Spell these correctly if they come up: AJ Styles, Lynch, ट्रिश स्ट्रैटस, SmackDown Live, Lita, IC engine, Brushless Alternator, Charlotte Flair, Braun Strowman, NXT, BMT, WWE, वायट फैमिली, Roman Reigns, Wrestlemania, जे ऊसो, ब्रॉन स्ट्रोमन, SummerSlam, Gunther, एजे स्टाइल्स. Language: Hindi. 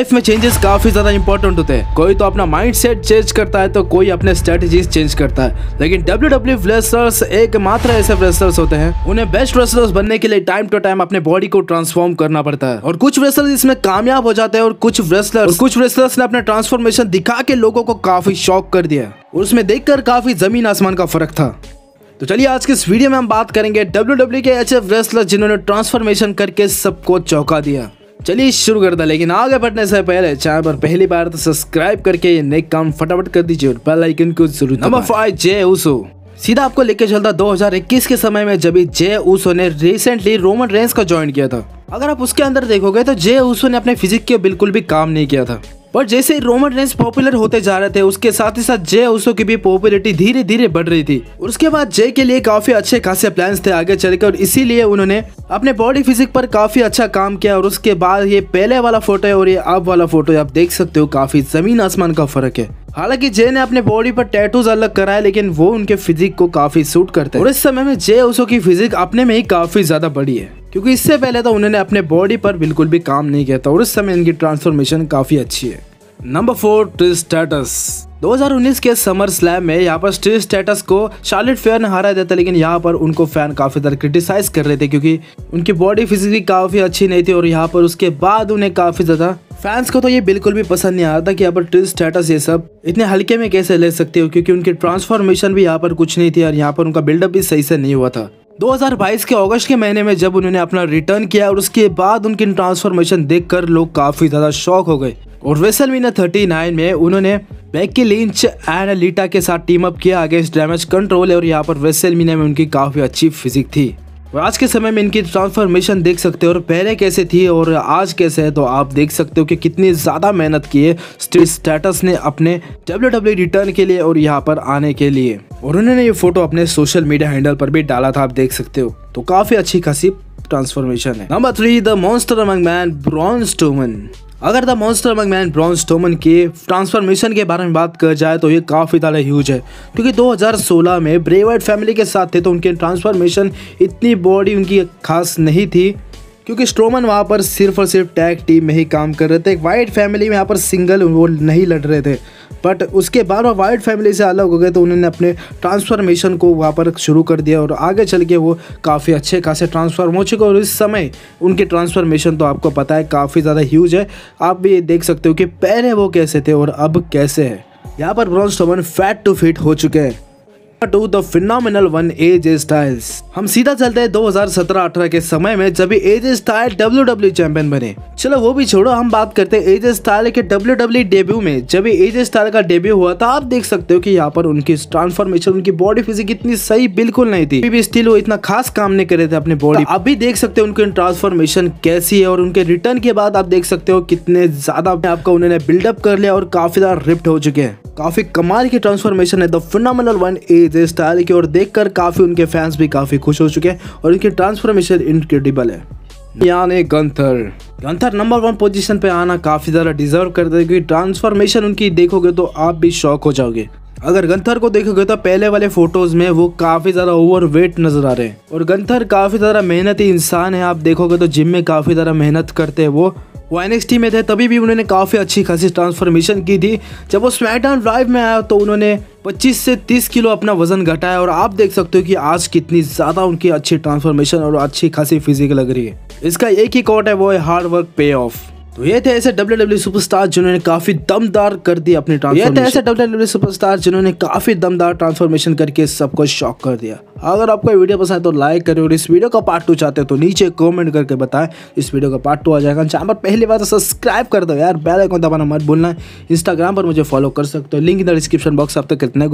लाइफ में चेंजेस काफी ज्यादा इंपॉर्टेंट होते हैं। कोई तो अपना माइंडसेट चेंज करता है तो कोई अपने स्ट्रेटजीज चेंज करता है, लेकिन WWE रेसलर्स एक मात्र ऐसे रेसलर्स होते हैं उन्हें बेस्ट रेसलर्स बनने के लिए टाइम टू टाइम अपने बॉडी को ट्रांसफॉर्म करना पड़ता है। और कुछ रेसलर्स इसमें कामयाब हो जाते हैं और कुछ रेसलर्स ने अपना ट्रांसफॉर्मेशन दिखा के लोगों को काफी शॉक कर दिया और उसमें देखकर काफी जमीन आसमान का फर्क था। तो चलिए आज के इस वीडियो में हम बात करेंगे WWE के ऐसे रेसलर्स जिन्होंने ट्रांसफॉर्मेशन करके सबको चौंका दिया। चलिए शुरू करते हैं, लेकिन आगे बढ़ने से पहले चैनल पर पहली बार तो सब्सक्राइब करके ये नेक काम फटाफट कर दीजिए और बेल आइकन को जरूर दबाएं। Number 5 जे ऊसो। सीधा आपको लेके चलता 2021 के समय में जब जे ऊसो ने रिसेंटली रोमन रेंस को ज्वाइन किया था। अगर आप उसके अंदर देखोगे तो जे ऊसो ने अपने फिजिक के बिल्कुल भी काम नहीं किया था, पर जैसे ही रोमन रेंस पॉपुलर होते जा रहे थे उसके साथ ही साथ जे ऊसो की भी पॉपुलरिटी धीरे धीरे बढ़ रही थी। उसके बाद जे के लिए काफी अच्छे खासे प्लान्स थे आगे चलकर और इसीलिए उन्होंने अपने बॉडी फिजिक पर काफी अच्छा काम किया। और उसके बाद ये पहले वाला फोटो है और ये अब वाला फोटो है, आप देख सकते हो काफी जमीन आसमान का फर्क है। हालांकि जे ने अपने बॉडी पर टैटूज अलग कराए लेकिन वो उनके फिजिक को काफी सूट करते हैं और इस समय में जे ऊसो की फिजिक अपने में ही काफी ज्यादा बड़ी है, क्योंकि इससे पहले तो उन्होंने अपने बॉडी पर बिल्कुल भी काम नहीं किया था और इस समय इनकी ट्रांसफॉर्मेशन काफी अच्छी है। Number 4 ट्रिश स्ट्रैटस। 2019 के समर स्लैम में यहाँ पर ट्रिश स्ट्रैटस को शार्लेट फेयर ने हरा दिया था, लेकिन यहाँ पर उनको फैन काफी ज्यादा क्रिटिसाइज कर रहे थे क्योंकि उनकी बॉडी फिजिकली काफी अच्छी नहीं थी। और यहाँ पर उसके बाद उन्हें काफी ज्यादा फैंस को तो ये बिल्कुल भी पसंद नहीं आ रहा था कि यहाँ पर ट्रिश स्ट्रैटस ये सब इतने हल्के में कैसे ले सकते हो, क्योंकि उनकी ट्रांसफॉर्मेशन भी यहाँ पर कुछ नहीं थी और यहाँ पर उनका बिल्डअप भी सही से नहीं हुआ था। 2022 के अगस्त के महीने में जब उन्होंने अपना रिटर्न किया और उसके बाद उनकी ट्रांसफॉर्मेशन देखकर लोग काफी ज्यादा शॉक हो गए। और मीना 39 में उन्होंने बेकी लिंच एंड लीटा के साथ टीम अप किया अगेंस्ट डैमेज कंट्रोल और यहाँ पर वेसलमीना में उनकी काफी अच्छी फिजिक थी। और आज के समय में इनकी ट्रांसफॉर्मेशन देख सकते हो और पहले कैसे थी और आज कैसे है, तो आप देख सकते हो कि कितनी ज्यादा मेहनत की है ट्रिश स्ट्रैटस ने अपने WWE रिटर्न के लिए और यहाँ पर आने के लिए। और उन्होंने ये फोटो अपने सोशल मीडिया हैंडल पर भी डाला था, आप देख सकते हो, तो काफी अच्छी खासी ट्रांसफॉर्मेशन है। Number 3 the monster among men ब्रॉन स्ट्रोमन। अगर the monster among men ब्रॉन स्ट्रोमन के ट्रांसफॉर्मेशन के बारे में बात कर जाए तो ये काफ़ी ज़्यादा ह्यूज है, क्योंकि 2016 में वायट फैमिली के साथ थे तो उनकी ट्रांसफॉर्मेशन इतनी बॉडी उनकी खास नहीं थी, क्योंकि स्ट्रोमन वहाँ पर सिर्फ और सिर्फ टैग टीम में ही काम कर रहे थे। वायट फैमिली में यहाँ पर सिंगल वो नहीं लड़ रहे थे, बट उसके बाद वह वायट फैमिली से अलग हो गए तो उन्होंने अपने ट्रांसफॉर्मेशन को वहाँ पर शुरू कर दिया और आगे चल के वो काफ़ी अच्छे खासे ट्रांसफॉर्म हो चुके। और इस समय उनके ट्रांसफॉर्मेशन तो आपको पता है काफ़ी ज़्यादा ह्यूज है, आप भी देख सकते हो कि पहले वो कैसे थे और अब कैसे है। यहाँ पर ब्रॉन स्ट्रोमन fat to fit हो चुके हैं। To the phenomenal one एजे स्टाइल्स। हम सीधा चलते हैं 2017-18 के समय में जब एजे स्टाइल WWE चैंपियन बने। चलो वो भी छोड़ो, हम बात करते हैं एजे स्टाइल के WWE डेब्यू में। जब एजे स्टाइल का डेब्यू हुआ था आप देख सकते हो कि यहाँ पर उनकी ट्रांसफॉर्मेशन, उनकी बॉडी फिजिक इतनी सही बिल्कुल नहीं थी, भी स्टिल वो इतना खास काम नहीं कर रहे थे अपने बॉडी। अब भी देख सकते हो उनकी ट्रांसफॉर्मेशन कैसी है और उनके रिटर्न के बाद आप देख सकते हो कितने ज्यादा आपका उन्होंने बिल्डअप कर लिया और काफी ज्यादा रिप्ट हो चुके हैं। काफी कमाल की ट्रांसफॉर्मेशन है the phenomenal one AJ style की और देखकर काफी उनके फैंस भी काफी खुश हो चुके हैं और उनकी ट्रांसफॉर्मेशन इनक्रेडिबल है। यानी गंथर नंबर 1 पोजीशन पे आना काफी ज्यादा डिजर्व करते हैं, क्योंकि ट्रांसफॉर्मेशन उनकी देखोगे तो आप भी शॉक हो जाओगे। अगर गंथर को देखोगे तो पहले वाले फोटोज में वो काफी ज्यादा ओवरवेट नजर आ रहे हैं और गंथर काफी ज्यादा मेहनती इंसान है, आप देखोगे तो जिम में काफी ज्यादा मेहनत करते हैं। वो NXT में थे तभी भी उन्होंने काफ़ी अच्छी खासी ट्रांसफॉर्मेशन की थी। जब वो स्मैकडाउन लाइव में आया तो उन्होंने 25 से 30 किलो अपना वजन घटाया और आप देख सकते हो कि आज कितनी ज़्यादा उनकी अच्छी ट्रांसफॉर्मेशन और अच्छी खासी फिजिक लग रही है। इसका एक ही कोट है, वो है हार्ड वर्क पे ऑफ। तो ये थे ऐसे WWE सुपरस्टार जिन्होंने काफ़ी दमदार कर दी अपनी ट्रांसफॉर्मेशन। ये थे ऐसे WWE सुपरस्टार जिन्होंने काफ़ी दमदार ट्रांसफॉर्मेशन करके सबको शॉक कर दिया। अगर आपको वीडियो पसंद है तो लाइक करें और इस वीडियो का पार्ट 2 चाहते हो तो नीचे कमेंट करके बताएं। इस वीडियो का पार्ट 2 आ जाएगा। चैनल पर पहली बार तो सब्सक्राइब कर दो यार, बेल आइकन दबाना मत भूलना। इंस्टाग्राम पर मुझे फॉलो कर सकते हो, link in the description box. अब तक कितना